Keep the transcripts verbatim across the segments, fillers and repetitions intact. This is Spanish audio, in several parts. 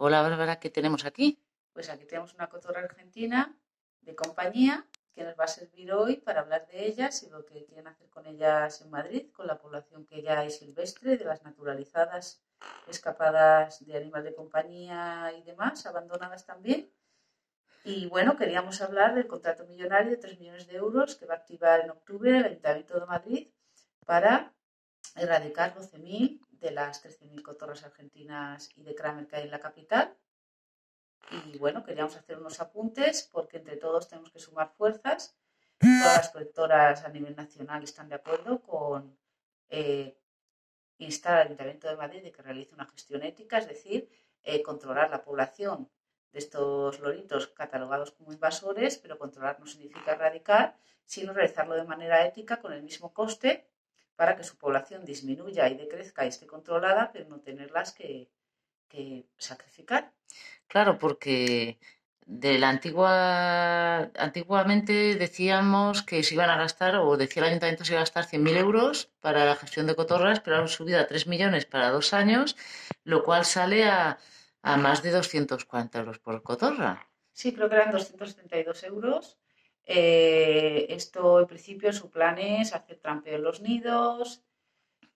Hola Bárbara, ¿qué tenemos aquí? Pues aquí tenemos una cotorra argentina de compañía que nos va a servir hoy para hablar de ellas y lo que quieren hacer con ellas en Madrid, con la población que ya hay silvestre, de las naturalizadas, escapadas de animal de compañía y demás, abandonadas también. Y bueno, queríamos hablar del contrato millonario de tres millones de euros que va a activar en octubre el Ayuntamiento de Madrid para erradicar doce mil de las trece mil cotorras argentinas y de Kramer que hay en la capital. Y bueno, queríamos hacer unos apuntes porque entre todos tenemos que sumar fuerzas. Todas las colectoras a nivel nacional están de acuerdo con eh, instar al Ayuntamiento de Madrid de que realice una gestión ética, es decir, eh, controlar la población de estos loritos catalogados como invasores, pero controlar no significa erradicar, sino realizarlo de manera ética con el mismo coste para que su población disminuya y decrezca y esté controlada, pero no tenerlas que, que sacrificar. Claro, porque de la antigua, antiguamente decíamos que se iban a gastar, o decía el ayuntamiento se iba a gastar cien mil euros para la gestión de cotorras, pero han subido a tres millones para dos años, lo cual sale a, a más de doscientos cuarenta euros por cotorra. Sí, creo que eran doscientos setenta y dos euros. Eh, esto en principio su plan es hacer trampeo en los nidos,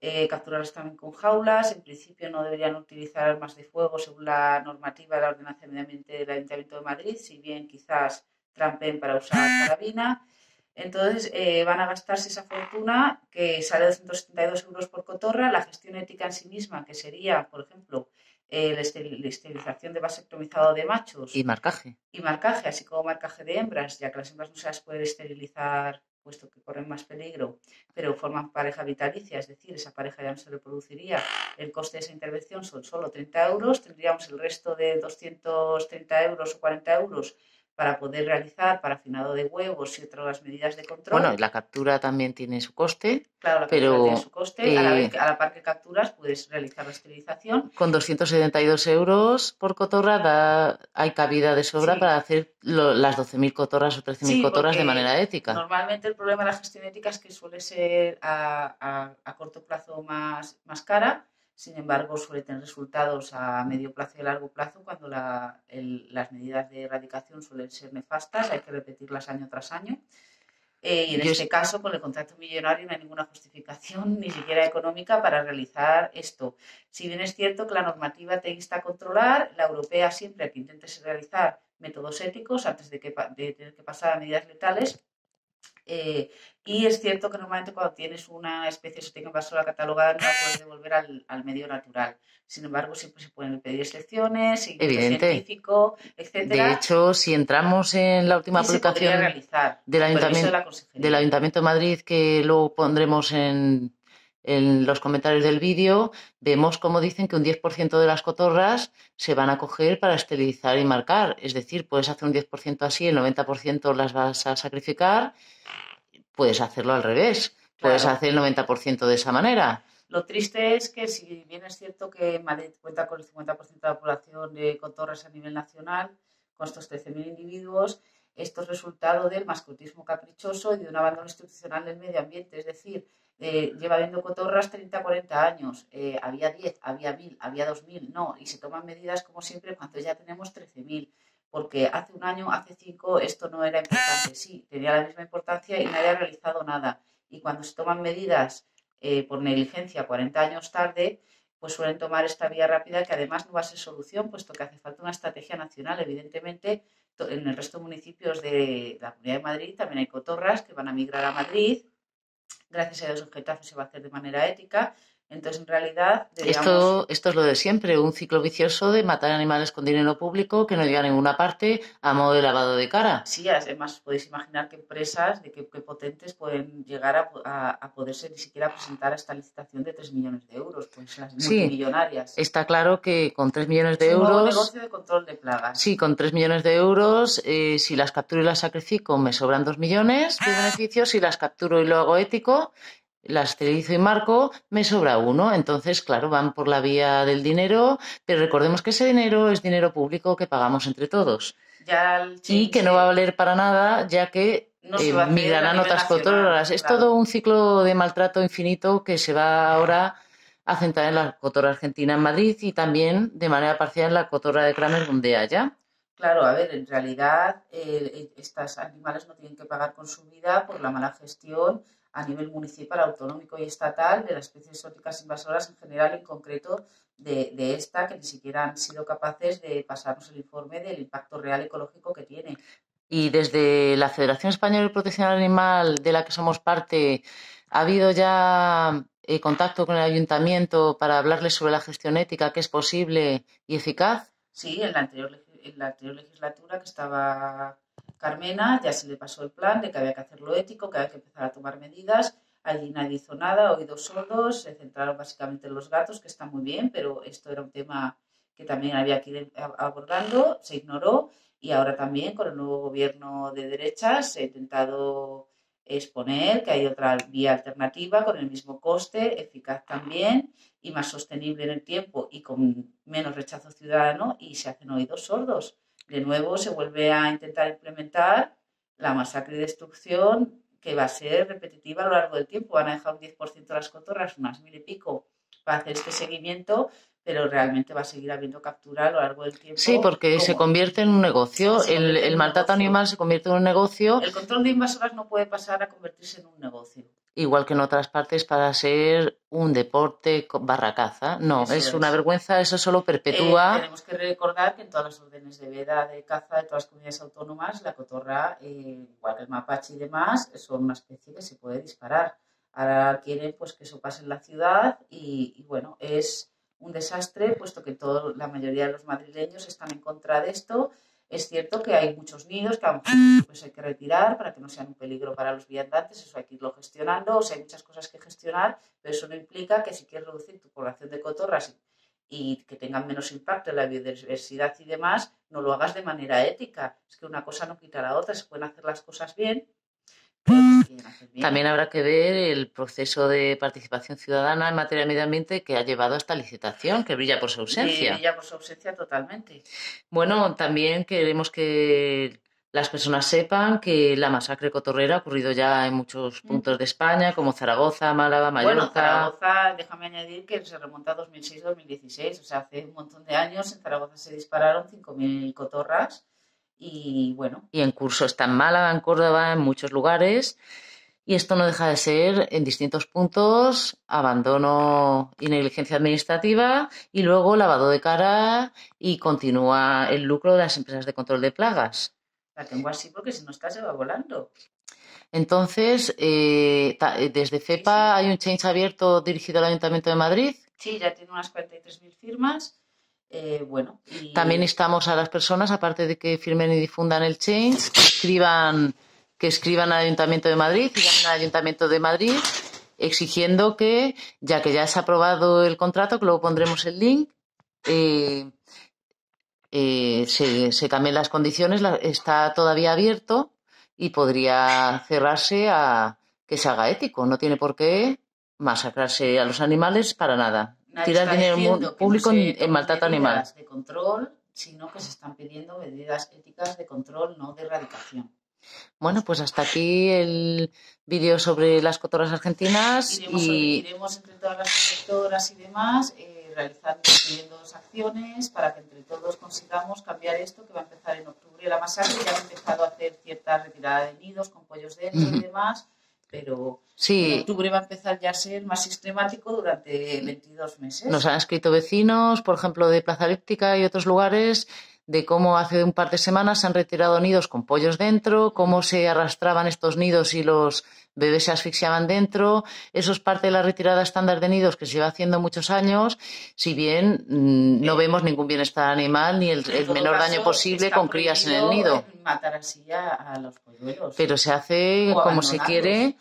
eh, capturarlos también con jaulas. En principio no deberían utilizar armas de fuego según la normativa de la ordenanza de medio ambiente del Ayuntamiento de Madrid, si bien quizás trampen para usar carabina. Entonces eh, van a gastarse esa fortuna que sale de doscientos setenta y dos euros por cotorra. La gestión ética en sí misma, que sería, por ejemplo, Eh, la esterilización de vasectomizado de machos y marcaje, y marcaje, así como marcaje de hembras, ya que las hembras no se las pueden esterilizar puesto que corren más peligro, pero forman pareja vitalicia, es decir, esa pareja ya no se reproduciría. El coste de esa intervención son solo treinta euros, tendríamos el resto de doscientos treinta euros o cuarenta euros para poder realizar parafinado de huevos y otras medidas de control. Bueno, la captura también tiene su coste. Claro, la captura pero, tiene su coste. Eh, a, la vez, a la par que capturas puedes realizar la esterilización. Con doscientos setenta y dos euros por cotorra da, hay cabida de sobra sí. para hacer lo, las doce mil cotorras o trece mil sí, cotorras de manera ética. Normalmente el problema de la gestión ética es que suele ser a, a, a corto plazo más, más cara. Sin embargo, suele tener resultados a medio plazo y a largo plazo cuando la, el, las medidas de erradicación suelen ser nefastas, hay que repetirlas año tras año. Eh, y en Yo este sé. caso, con el contrato millonario no hay ninguna justificación, ni siquiera económica, para realizar esto. Si bien es cierto que la normativa te insta a controlar, la europea siempre que intentes realizar métodos éticos antes de, que, de tener que pasar a medidas letales. Eh, y es cierto que normalmente cuando tienes una especie exótica invasora catalogada no la puedes devolver al, al medio natural. Sin embargo, siempre se pueden pedir excepciones, científico, etcétera. De hecho, si entramos en la última publicación del Ayuntamiento, de la del Ayuntamiento de Madrid, que luego pondremos en, en los comentarios del vídeo, vemos cómo dicen que un diez por ciento de las cotorras se van a coger para esterilizar y marcar. Es decir, puedes hacer un diez por ciento así, el noventa por ciento las vas a sacrificar. Puedes hacerlo al revés, puedes claro. hacer el noventa por ciento de esa manera. Lo triste es que, si bien es cierto que Madrid cuenta con el cincuenta por ciento de la población de cotorras a nivel nacional, con estos trece mil individuos, esto es resultado del mascotismo caprichoso y de un abandono institucional del medio ambiente. Es decir, eh, lleva habiendo cotorras treinta, cuarenta años, eh, había diez, había mil, había dos mil, no, y se toman medidas como siempre cuando ya tenemos trece mil. Porque hace un año, hace cinco, esto no era importante. Sí, tenía la misma importancia y nadie ha realizado nada. Y cuando se toman medidas eh, por negligencia cuarenta años tarde, pues suelen tomar esta vía rápida que además no va a ser solución, puesto que hace falta una estrategia nacional. Evidentemente, en el resto de municipios de la Comunidad de Madrid también hay cotorras que van a migrar a Madrid. Gracias a Dios en Getafe se va a hacer de manera ética. Entonces, en realidad, digamos, esto, esto es lo de siempre, un ciclo vicioso de matar animales con dinero público que no llega a ninguna parte a modo de lavado de cara. Sí, además podéis imaginar qué empresas, de qué, qué potentes pueden llegar a, a, a poderse ni siquiera presentar a esta licitación de tres millones de euros, pues las sí, multimillonarias. Está claro que con tres millones de euros... Es un negocio de control de plagas. Sí, con tres millones de euros, eh, si las capturo y las sacrifico me sobran dos millones de beneficios, si las capturo y lo hago ético, las esterilizo y marco, me sobra uno. Entonces, claro, van por la vía del dinero, pero recordemos que ese dinero es dinero público que pagamos entre todos. Ya el y que no va a valer para nada, ya que no eh, migrarán otras cotorras. Es claro. todo un ciclo de maltrato infinito que se va ahora asentada en la cotorra argentina en Madrid y también de manera parcial en la cotorra de Kramer donde haya. Claro, a ver, en realidad eh, estos animales no tienen que pagar con su vida por la mala gestión a nivel municipal, autonómico y estatal de las especies exóticas invasoras en general, en concreto de, de esta, que ni siquiera han sido capaces de pasarnos el informe del impacto real ecológico que tiene. Y desde la Federación Española de Protección Animal, de la que somos parte, ¿ha habido ya eh, contacto con el ayuntamiento para hablarles sobre la gestión ética que es posible y eficaz? Sí, en la anterior, en la anterior legislatura que estaba Carmena ya se le pasó el plan de que había que hacerlo ético, que había que empezar a tomar medidas. Allí nadie hizo nada, oídos sordos, se centraron básicamente en los gatos, que está muy bien, pero esto era un tema que también había que ir abordando, se ignoró. Y ahora también con el nuevo gobierno de derechas se ha intentado exponer que hay otra vía alternativa con el mismo coste, eficaz también y más sostenible en el tiempo y con menos rechazo ciudadano, y se hacen oídos sordos. De nuevo se vuelve a intentar implementar la masacre y destrucción que va a ser repetitiva a lo largo del tiempo. Van a dejar un diez por ciento de las cotorras, unas mil y pico, para hacer este seguimiento, pero realmente va a seguir habiendo captura a lo largo del tiempo. Sí, porque ¿Cómo? se convierte en un negocio, sí, el, el maltrato animal se convierte en un negocio. El control de invasoras no puede pasar a convertirse en un negocio. Igual que en otras partes para ser un deporte barracaza. No, eso es, es una vergüenza, eso solo perpetúa. Eh, tenemos que recordar que en todas las órdenes de veda de caza de todas las comunidades autónomas, la cotorra, eh, igual que el mapache y demás, son una especie que se puede disparar. Ahora quieren pues que eso pase en la ciudad y, y bueno, es un desastre, puesto que todo, la mayoría de los madrileños están en contra de esto. Es cierto que hay muchos nidos que a lo mejor pues hay que retirar para que no sean un peligro para los viandantes, eso hay que irlo gestionando, o sea, hay muchas cosas que gestionar, pero eso no implica que si quieres reducir tu población de cotorras y que tengan menos impacto en la biodiversidad y demás, no lo hagas de manera ética. Es que una cosa no quita la otra, se pueden hacer las cosas bien. También habrá que ver el proceso de participación ciudadana en materia de medio ambiente que ha llevado a esta licitación, que brilla por su ausencia. Brilla por su ausencia totalmente. Bueno, también queremos que las personas sepan que la masacre cotorrera ha ocurrido ya en muchos puntos de España, como Zaragoza, Málaga, Mallorca. Bueno, Zaragoza, déjame añadir que se remonta a dos mil seis dos mil dieciséis, o sea, hace un montón de años en Zaragoza se dispararon cinco mil cotorras. Y bueno. Y en curso está en Málaga, en Córdoba, en muchos lugares. Y esto no deja de ser, en distintos puntos, abandono y negligencia administrativa y luego lavado de cara y continúa el lucro de las empresas de control de plagas. La tengo así porque si no está se va volando. Entonces, eh, desde CEPA sí, sí. hay un change abierto dirigido al Ayuntamiento de Madrid. Sí, ya tiene unas cuarenta y tres mil firmas. Eh, bueno, y... También instamos a las personas, aparte de que firmen y difundan el change, que escriban, que escriban al Ayuntamiento de Madrid y llamen al Ayuntamiento de Madrid exigiendo que, ya que ya se ha aprobado el contrato, que luego pondremos el link, eh, eh, se, se cambien las condiciones, la, está todavía abierto y podría cerrarse a que se haga ético. No tiene por qué masacrarse a los animales para nada. Tirar dinero público no en maltrato animal. De control, sino que se están pidiendo medidas éticas de control, no de erradicación. Bueno, pues hasta aquí el vídeo sobre las cotorras argentinas. Iremos, y... iremos entre todas las colectoras y demás eh, realizando pidiendo dos acciones para que entre todos consigamos cambiar esto, que va a empezar en octubre la masacre. Ya han empezado a hacer cierta retirada de nidos con pollos dentro mm-hmm. y demás. Pero sí. en octubre va a empezar ya a ser más sistemático durante veintidós meses. Nos han escrito vecinos, por ejemplo, de Plaza Elíptica y otros lugares, de cómo hace un par de semanas se han retirado nidos con pollos dentro, cómo se arrastraban estos nidos y los bebés se asfixiaban dentro. Eso es parte de la retirada estándar de nidos que se va haciendo muchos años, si bien no eh, vemos ningún bienestar animal ni el, el menor daño posible con crías en el nido. Matar así a, a los polluelos. Pero se hace como se quiere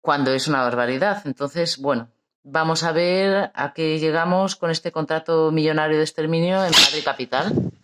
cuando es una barbaridad. Entonces, bueno, vamos a ver a qué llegamos con este contrato millonario de exterminio en Madrid Capital.